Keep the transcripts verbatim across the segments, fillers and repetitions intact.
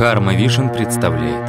Dharma Vision представляет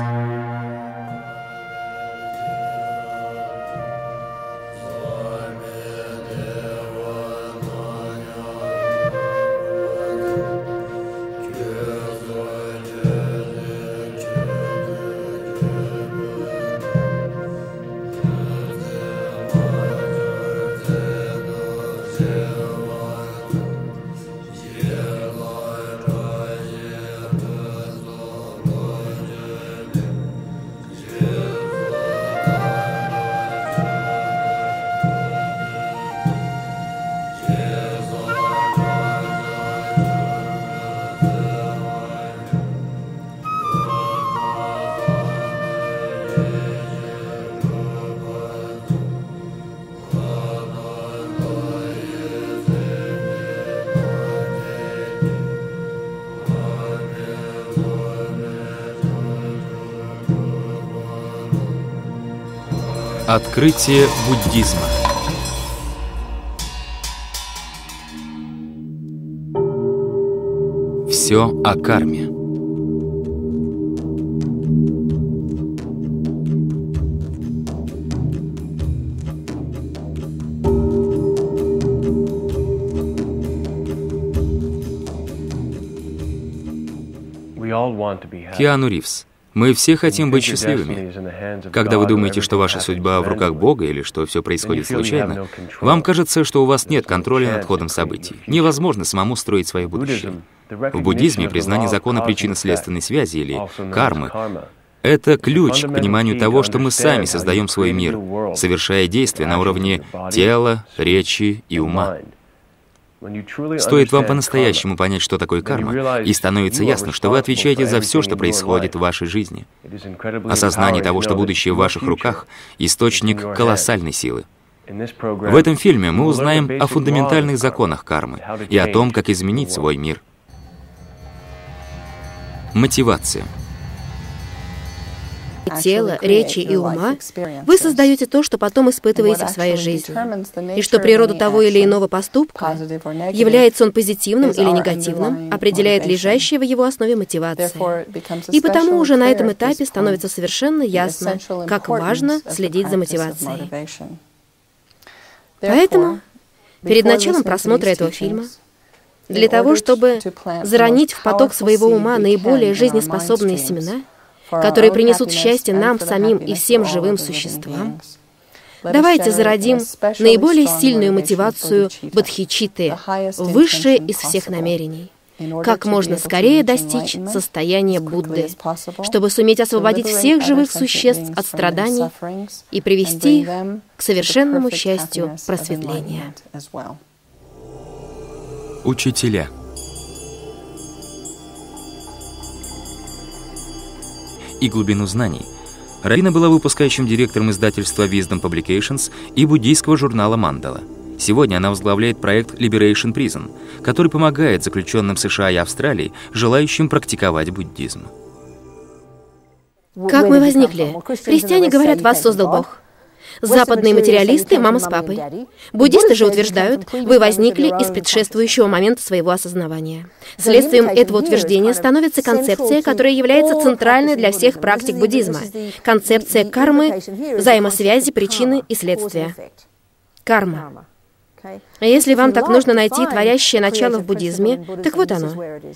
открытие буддизма. Все о карме. Киану Ривз. Мы все хотим быть счастливыми. Когда вы думаете, что ваша судьба в руках Бога или что все происходит случайно, вам кажется, что у вас нет контроля над ходом событий. Невозможно самому строить свое будущее. В буддизме признание закона причинно-следственной связи или кармы — это ключ к пониманию того, что мы сами создаем свой мир, совершая действия на уровне тела, речи и ума. Стоит вам по-настоящему понять, что такое карма, и становится ясно, что вы отвечаете за все, что происходит в вашей жизни. Осознание того, что будущее в ваших руках, — источник колоссальной силы. В этом фильме мы узнаем о фундаментальных законах кармы и о том, как изменить свой мир. Мотивация. Тела, речи и ума, вы создаете то, что потом испытываете в своей жизни, и что природа того или иного поступка, является он позитивным или негативным, определяет лежащие в его основе мотивации. И потому уже на этом этапе становится совершенно ясно, как важно следить за мотивацией. Поэтому перед началом просмотра этого фильма, для того, чтобы заронить в поток своего ума наиболее жизнеспособные семена, которые принесут счастье нам самим и всем живым существам, давайте зародим наиболее сильную мотивацию бодхичитты, высшее из всех намерений, как можно скорее достичь состояния Будды, чтобы суметь освободить всех живых существ от страданий и привести их к совершенному счастью просветления. Учителя. И глубину знаний. Раина была выпускающим директором издательства Wisdom Publications и буддийского журнала «Мандала». Сегодня она возглавляет проект Liberation Prison, который помогает заключенным США и Австралии, желающим практиковать буддизм. Как мы возникли? Христиане говорят, вас создал Бог. Западные материалисты — мама с папой. Буддисты же утверждают, вы возникли из предшествующего момента своего осознавания. Следствием этого утверждения становится концепция, которая является центральной для всех практик буддизма. Концепция кармы, взаимосвязи, причины и следствия. Карма. Если вам так нужно найти творящее начало в буддизме, так вот оно.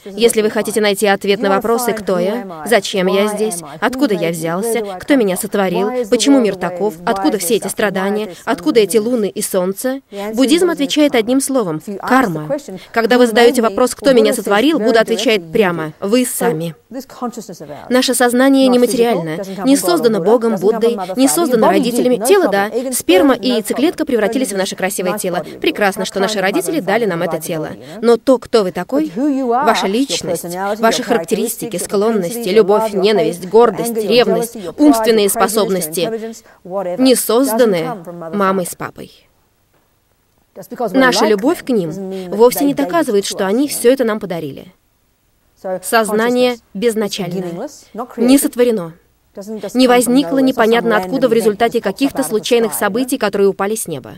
Если вы хотите найти ответ на вопросы «Кто я?», «Зачем я здесь?», «Откуда я взялся?», «Кто меня сотворил?», «Почему мир таков?», «Откуда все эти страдания?», «Откуда эти луны и солнце?», буддизм отвечает одним словом – карма. Когда вы задаете вопрос «Кто меня сотворил?», Будда отвечает прямо – «Вы сами». Наше сознание нематериально, не создано Богом, Буддой, не создано родителями. Тело – да, сперма и яйцеклетка превратились в наше красивое тело. Прекрасно, что наши родители дали нам это тело. Но то, кто вы такой, ваша личность, ваши характеристики, склонности, любовь, ненависть, гордость, ревность, умственные способности, не созданы мамой с папой. Наша любовь к ним вовсе не доказывает, что они все это нам подарили. Сознание безначальное, не сотворено. Не возникло непонятно откуда в результате каких-то случайных событий, которые упали с неба.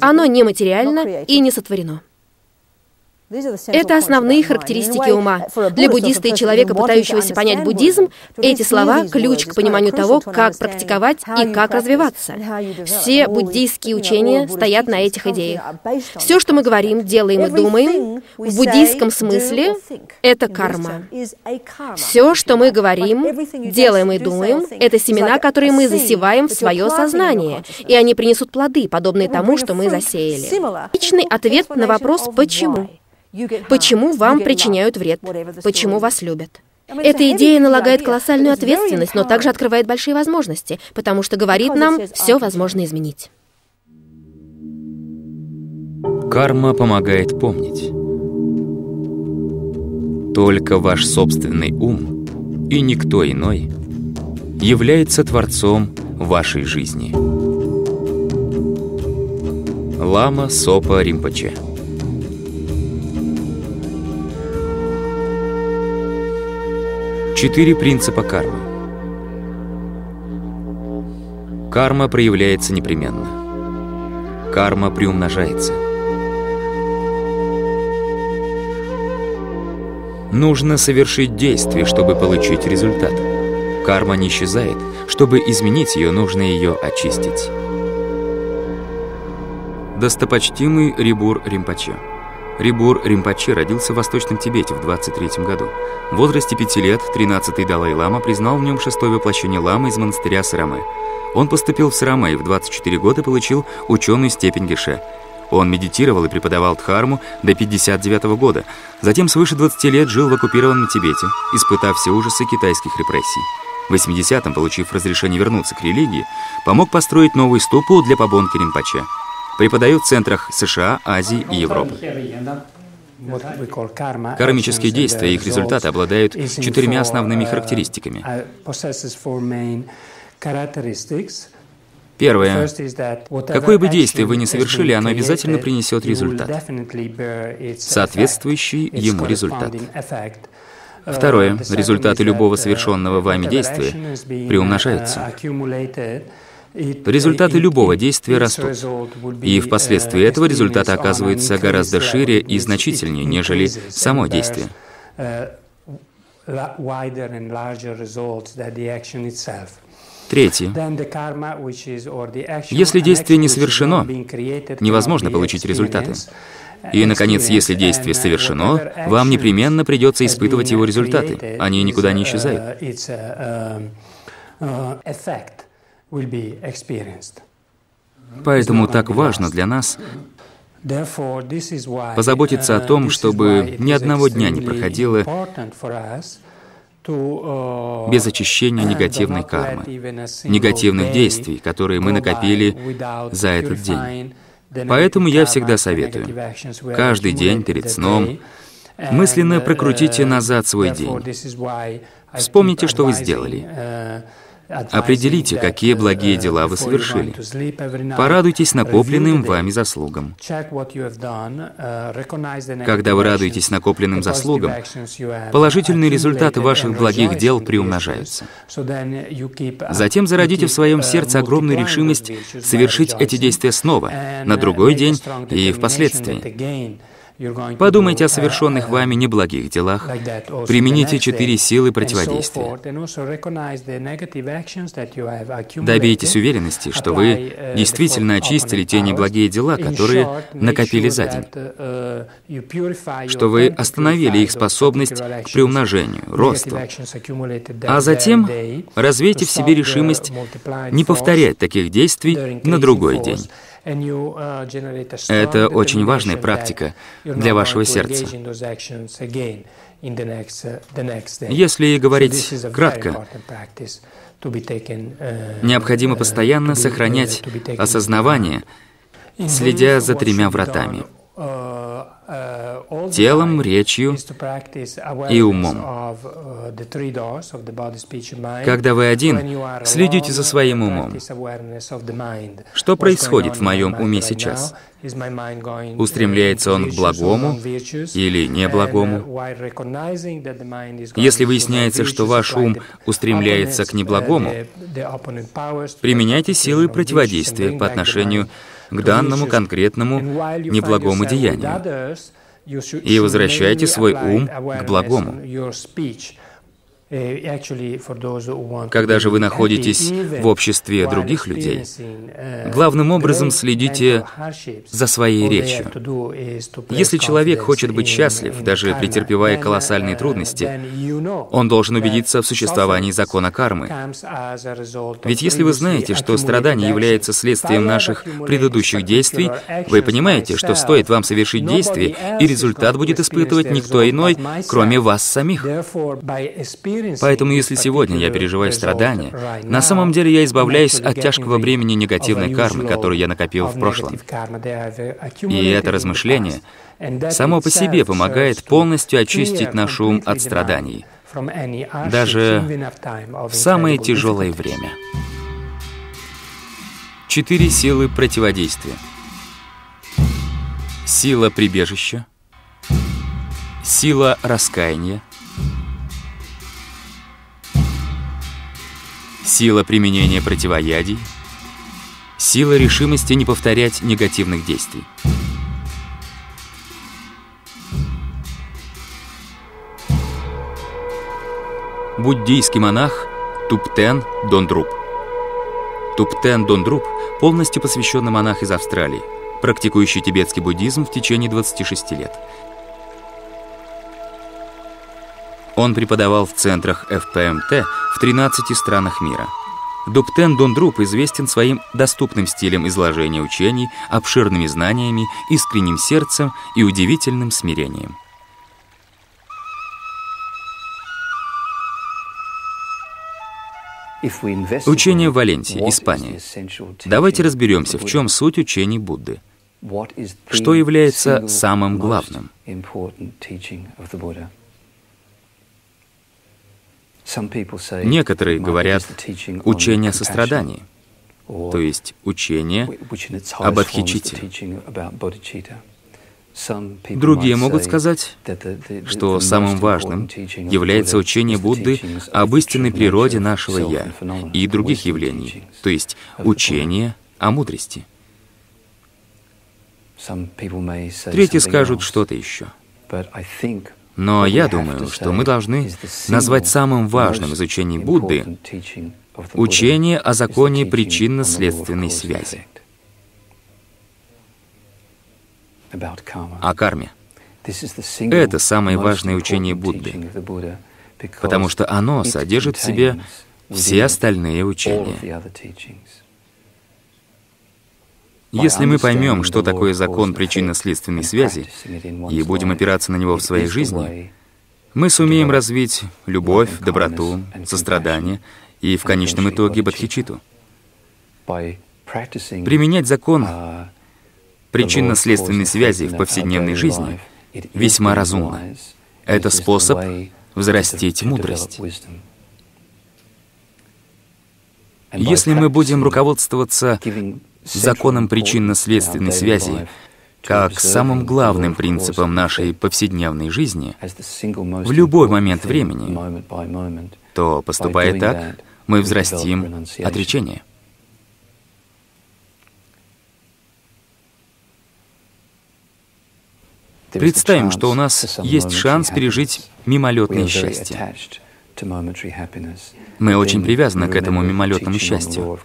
Оно нематериально и не сотворено. Это основные характеристики ума. Для буддиста и человека, пытающегося понять буддизм, эти слова – ключ к пониманию того, как практиковать и как развиваться. Все буддийские учения стоят на этих идеях. Все, что мы говорим, делаем и думаем, в буддийском смысле – это карма. Все, что мы говорим, делаем и думаем – это семена, которые мы засеваем в свое сознание, и они принесут плоды, подобные тому, что мы засеяли. Личный ответ на вопрос «почему?». Почему вам причиняют вред? Почему вас любят? Эта идея налагает колоссальную ответственность, но также открывает большие возможности, потому что говорит нам, все возможно изменить. Карма помогает помнить. Только ваш собственный ум, и никто иной, является творцом вашей жизни. Лама Сопа Римпоче. Четыре принципа кармы. Карма проявляется непременно. Карма приумножается. Нужно совершить действие, чтобы получить результат. Карма не исчезает. Чтобы изменить ее, нужно ее очистить. Достопочтимый Рибур Ринпоче. Рибур Ринпоче родился в Восточном Тибете в двадцать третьем году. В возрасте пяти лет тринадцатый Далай-лама признал в нем шестое воплощение ламы из монастыря Сарамы. Он поступил в Сарамы и в двадцать четыре года получил ученую степень Геше. Он медитировал и преподавал дхарму до пятьдесят девятого года. Затем свыше двадцати лет жил в оккупированном Тибете, испытав все ужасы китайских репрессий. В восьмидесятом, получив разрешение вернуться к религии, помог построить новую ступу для Пабонки Ринпоче. Преподают в центрах США, Азии и Европы. Кармические действия и их результаты обладают четырьмя основными характеристиками. Первое. Какое бы действие вы ни совершили, оно обязательно принесет результат, соответствующий ему результат. Второе. Результаты любого совершенного вами действия приумножаются. Результаты любого действия растут, и впоследствии этого результата оказываются гораздо шире и значительнее, нежели само действие. Третье. Если действие не совершено, невозможно получить результаты. И, наконец, если действие совершено, вам непременно придется испытывать его результаты. Они никуда не исчезают. Поэтому так важно для нас позаботиться о том, чтобы ни одного дня не проходило без очищения негативной кармы, негативных действий, которые мы накопили за этот день. Поэтому я всегда советую, каждый день перед сном мысленно прокрутите назад свой день, вспомните, что вы сделали. Определите, какие благие дела вы совершили. Порадуйтесь накопленным вами заслугам. Когда вы радуетесь накопленным заслугам, положительные результаты ваших благих дел приумножаются. Затем зародите в своем сердце огромную решимость совершить эти действия снова, на другой день и впоследствии. Подумайте о совершенных вами неблагих делах, примените четыре силы противодействия. Добейтесь уверенности, что вы действительно очистили те неблагие дела, которые накопили за день, что вы остановили их способность к приумножению, росту, а затем развейте в себе решимость не повторять таких действий на другой день. Это очень важная практика для вашего сердца. Если говорить кратко, необходимо постоянно сохранять осознавание, следя за тремя вратами — телом, речью и умом. Когда вы один, следите за своим умом. Что происходит в моем уме сейчас? Устремляется он к благому или неблагому? Если выясняется, что ваш ум устремляется к неблагому, применяйте силы противодействия по отношению к данному конкретному неблагому деянию. и возвращайте свой ум к благому. Когда же вы находитесь в обществе других людей, главным образом следите за своей речью. Если человек хочет быть счастлив, даже претерпевая колоссальные трудности, он должен убедиться в существовании закона кармы. Ведь если вы знаете, что страдание является следствием наших предыдущих действий, вы понимаете, что стоит вам совершить действие, и результат будет испытывать никто иной, кроме вас самих. Поэтому, если сегодня я переживаю страдания, на самом деле я избавляюсь от тяжкого бремени негативной кармы, которую я накопил в прошлом. И это размышление само по себе помогает полностью очистить наш ум от страданий, даже в самое тяжелое время. Четыре силы противодействия. Сила прибежища, сила раскаяния, сила применения противоядий, сила решимости не повторять негативных действий. Буддийский монах Туптен Дондруп. Туптен Дондруп полностью посвященный монах из Австралии, практикующий тибетский буддизм в течение двадцати шести лет. Он преподавал в центрах эф пэ эм тэ в тринадцати странах мира. Туптен Дондруп известен своим доступным стилем изложения учений, обширными знаниями, искренним сердцем и удивительным смирением. Учение в Валенсии, Испания. Давайте разберемся, в чем суть учений Будды. Что является самым главным? Некоторые говорят учение о сострадании, то есть учение об бодхичитте. Другие могут сказать, что самым важным является учение Будды об истинной природе нашего «я» и других явлений, то есть учение о мудрости. Третьи скажут что-то еще. Но я думаю, что мы должны назвать самым важным из учений Будды учение о законе причинно-следственной связи, о карме. Это самое важное учение Будды, потому что оно содержит в себе все остальные учения. Если мы поймем, что такое закон причинно-следственной связи, и будем опираться на него в своей жизни, мы сумеем развить любовь, доброту, сострадание и, в конечном итоге, бодхичитту. Применять закон причинно-следственной связи в повседневной жизни весьма разумно. Это способ взрастить мудрость. Если мы будем руководствоваться законом причинно-следственной связи как самым главным принципом нашей повседневной жизни в любой момент времени, то, поступая так, мы взрастим отречение. Представим, что у нас есть шанс пережить мимолетное счастье. Мы очень привязаны к этому мимолетному счастью.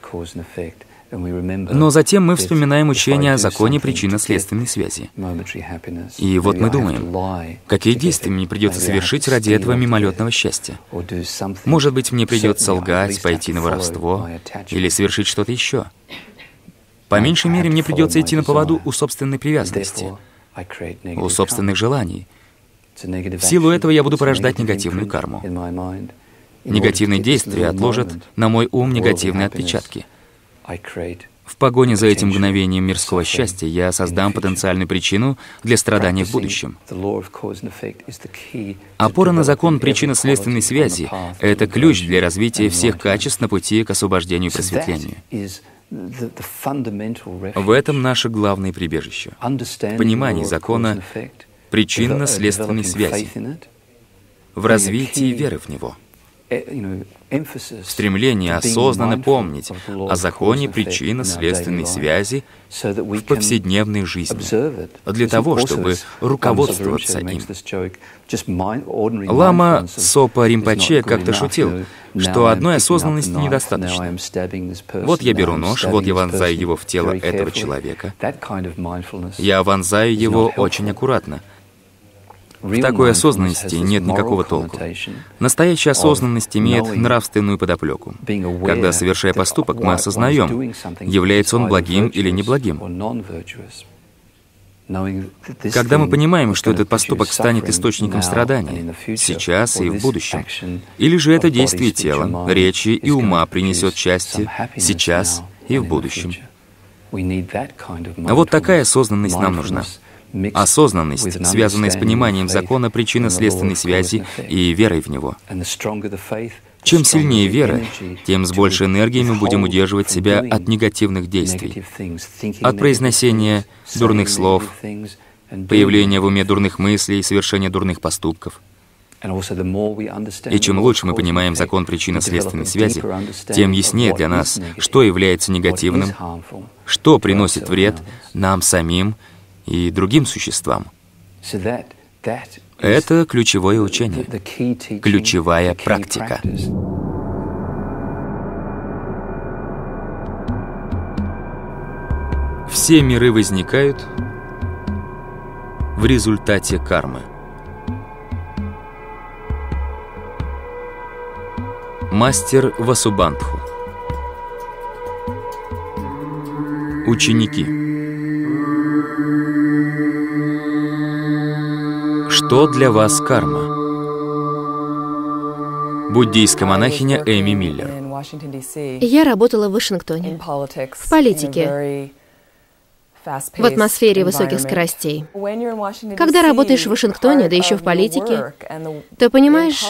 Но затем мы вспоминаем учение о законе причинно-следственной связи. И вот мы думаем, какие действия мне придется совершить ради этого мимолетного счастья? Может быть, мне придется лгать, пойти на воровство или совершить что-то еще. По меньшей мере, мне придется идти на поводу у собственной привязанности, у собственных желаний. В силу этого я буду порождать негативную карму. Негативные действия отложат на мой ум негативные отпечатки. В погоне за этим мгновением мирского счастья я создам потенциальную причину для страдания в будущем. Опора на закон причинно-следственной связи — это ключ для развития всех качеств на пути к освобождению и просветлению. В этом наше главное прибежище — понимание закона причинно-следственной связи, в развитии веры в него. стремление осознанно помнить о законе причинно-следственной связи в повседневной жизни, для того, чтобы руководствоваться им. Лама Сопа Римпоче как-то шутил, что одной осознанности недостаточно. Вот я беру нож, вот я вонзаю его в тело этого человека. Я вонзаю его очень аккуратно. В такой осознанности нет никакого толку. Настоящая осознанность имеет нравственную подоплеку. Когда, совершая поступок, мы осознаем, является он благим или неблагим. Когда мы понимаем, что этот поступок станет источником страдания, сейчас и в будущем, или же это действие тела, речи и ума принесет счастье сейчас и в будущем. А вот такая осознанность нам нужна. Осознанность, связанная с пониманием закона причинно-следственной связи и верой в него. Чем сильнее вера, тем с большей энергией мы будем удерживать себя от негативных действий, от произношения дурных слов, появления в уме дурных мыслей и совершения дурных поступков. И чем лучше мы понимаем закон причинно-следственной связи, тем яснее для нас, что является негативным, что приносит вред нам самим и другим существам. Это ключевое учение, ключевая практика. Все миры возникают в результате кармы. Мастер Васубандху. Ученики. Что для вас карма? Буддийская монахиня Эми Миллер. Я работала в Вашингтоне, в политике, в атмосфере высоких скоростей. Когда работаешь в Вашингтоне, да еще в политике, то понимаешь,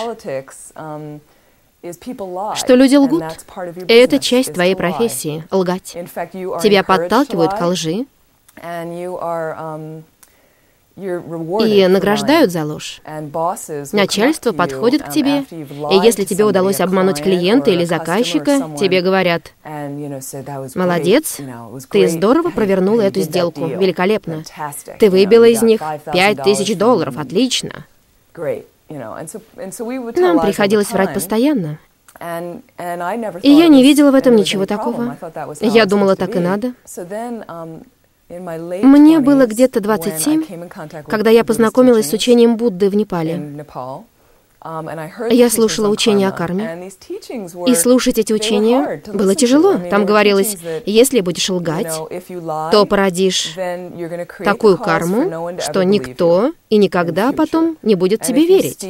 что люди лгут. И это часть твоей профессии — лгать. Тебя подталкивают ко лжи, и награждают за ложь. Начальство подходит к тебе, и если тебе удалось обмануть клиента или заказчика, тебе говорят: «Молодец, ты здорово провернула эту сделку, великолепно. Ты выбила из них пять тысяч долларов, отлично». Нам приходилось врать постоянно. И я не видела в этом ничего такого. Я думала, так и надо. Мне было где-то двадцать семь, когда я познакомилась с учением Будды в Непале. Я слушала учения о карме, и слушать эти учения было тяжело. Там говорилось, если будешь лгать, то породишь такую карму, что никто и никогда потом не будет тебе верить.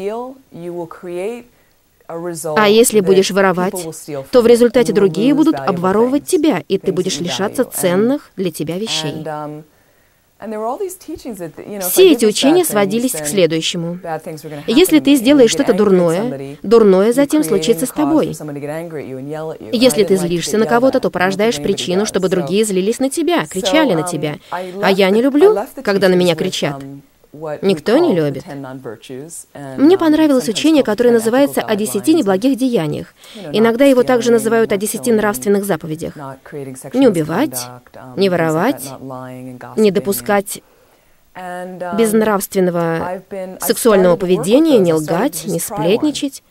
А если будешь воровать, то в результате другие будут обворовывать тебя, и ты будешь лишаться ценных для тебя вещей. Все эти учения сводились к следующему. Если ты сделаешь что-то дурное, дурное затем случится с тобой. Если ты злишься на кого-то, то порождаешь причину, чтобы другие злились на тебя, кричали на тебя. А я не люблю, когда на меня кричат. Никто не любит. Мне понравилось учение, которое называется «О десяти неблагих деяниях». Иногда его также называют «О десяти нравственных заповедях». Не убивать, не воровать, не допускать безнравственного сексуального поведения, не лгать, не сплетничать.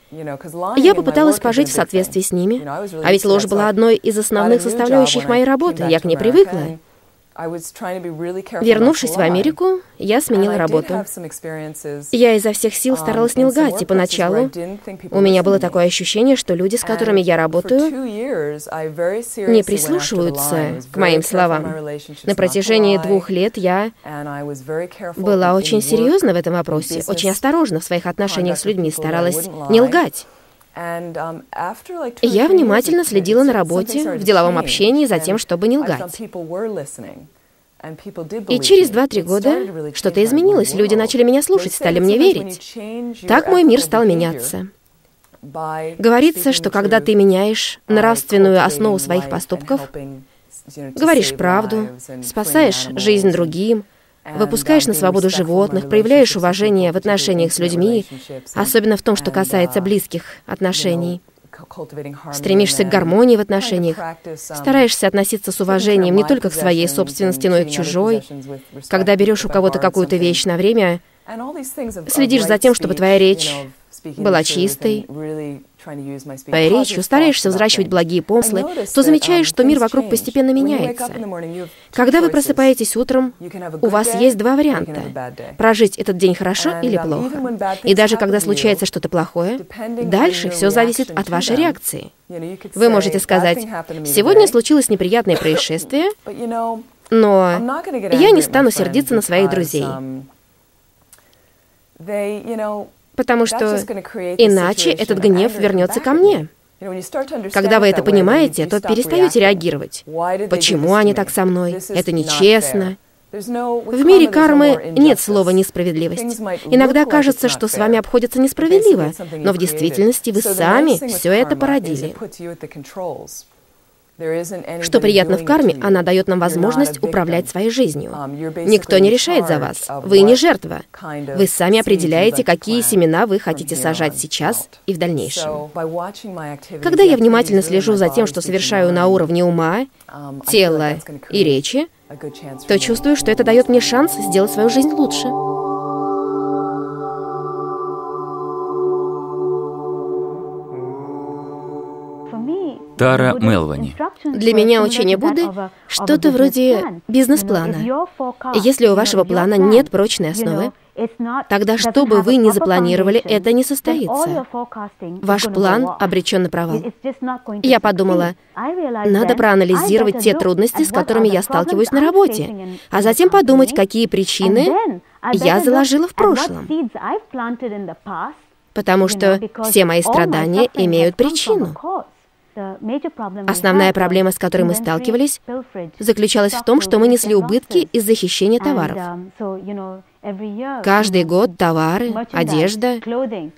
Я попыталась пожить в соответствии с ними. А ведь ложь была одной из основных составляющих моей работы, я к ней привыкла. Вернувшись в Америку, я сменила работу. Я изо всех сил старалась не лгать, и поначалу у меня было такое ощущение, что люди, с которыми я работаю, не прислушиваются к моим словам. На протяжении двух лет я была очень серьезна в этом вопросе, очень осторожна в своих отношениях с людьми, старалась не лгать. Я внимательно следила на работе, в деловом общении за тем, чтобы не лгать. И через два-три года что-то изменилось, люди начали меня слушать, стали мне верить. Так мой мир стал меняться. Говорится, что когда ты меняешь нравственную основу своих поступков, говоришь правду, спасаешь жизнь другим, Выпускаешь на свободу животных, проявляешь уважение в отношениях с людьми, особенно в том, что касается близких отношений. Стремишься к гармонии в отношениях, стараешься относиться с уважением не только к своей собственности, но и к чужой. Когда берешь у кого-то какую-то вещь на время, следишь за тем, чтобы твоя речь была чистой. Твоей речью стараешься взращивать благие помыслы, то замечаешь, что мир вокруг постепенно меняется. Когда вы просыпаетесь утром, у вас есть два варианта – прожить этот день хорошо или плохо. И даже когда случается что-то плохое, дальше все зависит от вашей реакции. Вы можете сказать: «Сегодня случилось неприятное происшествие, но я не стану сердиться на своих друзей». Потому что иначе этот гнев вернется ко мне. Когда вы это понимаете, то перестаете реагировать. Почему они так со мной? Это нечестно. В мире кармы нет слова «несправедливость». Иногда кажется, что с вами обходятся несправедливо, но в действительности вы сами все это породили. Что приятно в карме, она дает нам возможность управлять своей жизнью. Никто не решает за вас. Вы не жертва. Вы сами определяете, какие семена вы хотите сажать сейчас и в дальнейшем. Когда я внимательно слежу за тем, что совершаю на уровне ума, тела и речи, то чувствую, что это дает мне шанс сделать свою жизнь лучше. Тара Мелвани. Для меня учение Будды — что-то вроде бизнес-плана. Если у вашего плана нет прочной основы, тогда что бы вы ни запланировали, это не состоится. Ваш план обречен на провал. Я подумала, надо проанализировать те трудности, с которыми я сталкиваюсь на работе, а затем подумать, какие причины я заложила в прошлом. Потому что все мои страдания имеют причину. Основная проблема, с которой мы сталкивались, заключалась в том, что мы несли убытки из-за хищения товаров. Каждый год товары, одежда,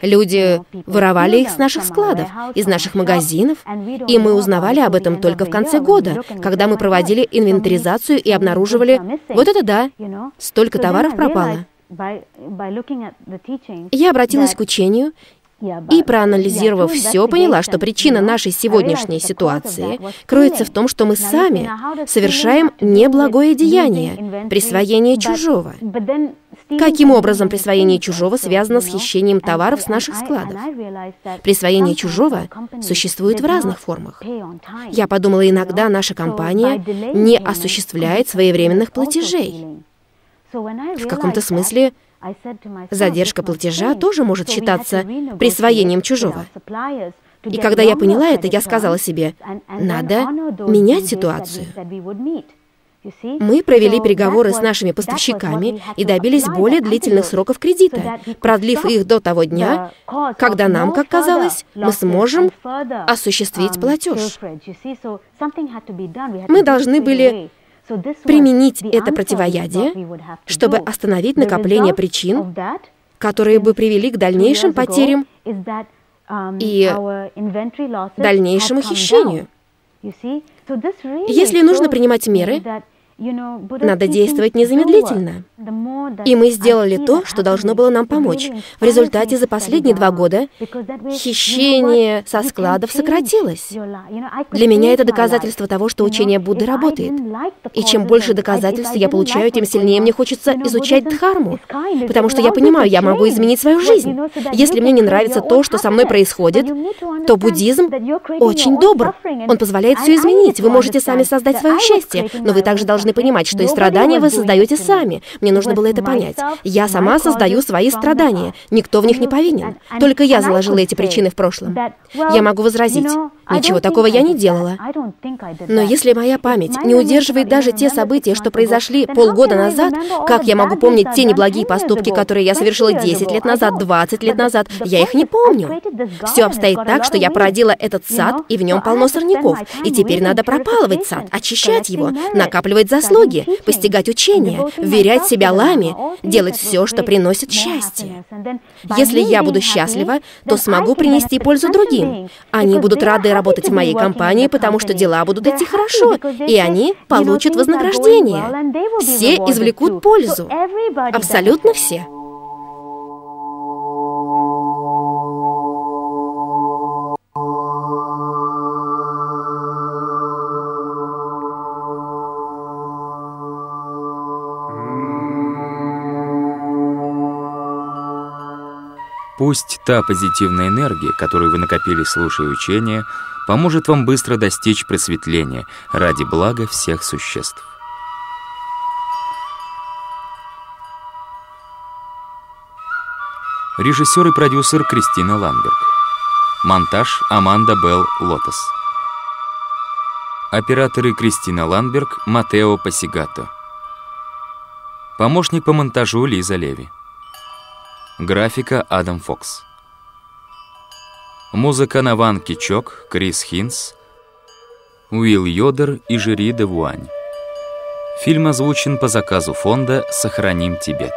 люди воровали их с наших складов, из наших магазинов, и мы узнавали об этом только в конце года, когда мы проводили инвентаризацию и обнаруживали: вот это да, столько товаров пропало. Я обратилась к учению и, проанализировав все, поняла, что причина нашей сегодняшней ситуации кроется в том, что мы сами совершаем неблагое деяние — присвоение чужого. Каким образом присвоение чужого связано с хищением товаров с наших складов? Присвоение чужого существует в разных формах. Я подумала, иногда наша компания не осуществляет своевременных платежей. В каком-то смысле задержка платежа тоже может считаться присвоением чужого. И когда я поняла это, я сказала себе: надо менять ситуацию. Мы провели переговоры с нашими поставщиками и добились более длительных сроков кредита, продлив их до того дня, когда нам, как казалось, мы сможем осуществить платеж. Мы должны были применить это противоядие, чтобы остановить накопление причин, которые бы привели к дальнейшим потерям и дальнейшему хищению. Если нужно принимать меры, надо действовать незамедлительно. И мы сделали то, что должно было нам помочь. В результате за последние два года хищение со складов сократилось. Для меня это доказательство того, что учение Будды работает. И чем больше доказательств я получаю, тем сильнее мне хочется изучать Дхарму. Потому что я понимаю, я могу изменить свою жизнь. Если мне не нравится то, что со мной происходит, то буддизм очень добр. Он позволяет все изменить. Вы можете сами создать свое счастье, но вы также должны понимать, что и страдания вы создаете сами. Мне нужно было это понять. Я сама создаю свои страдания. Никто в них не повинен. Только я заложила эти причины в прошлом. Я могу возразить: ничего такого я не делала. Но если моя память не удерживает даже те события, что произошли полгода назад, как я могу помнить те неблагие поступки, которые я совершила десять лет назад, двадцать лет назад? Я их не помню. Все обстоит так, что я породила этот сад, и в нем полно сорняков. И теперь надо пропалывать сад, очищать его, накапливать запасы. заслуги, постигать учение, вверять себя ламе, делать все, что приносит счастье. Если я буду счастлива, то смогу принести пользу другим. Они будут рады работать в моей компании, потому что дела будут идти хорошо, и они получат вознаграждение. Все извлекут пользу. Абсолютно все. Пусть та позитивная энергия, которую вы накопили, слушая учения, поможет вам быстро достичь просветления ради блага всех существ. Режиссер и продюсер Кристина Ландберг. Монтаж Аманда Белл Лотос. Операторы Кристина Ландберг, Матео Пасигато. Помощник по монтажу Лиза Леви. Графика Адам Фокс. Музыка Наван Кичок, Крис Хинс, Уилл Йодер и Жири Девуань. Фильм озвучен по заказу фонда «Сохраним Тибет».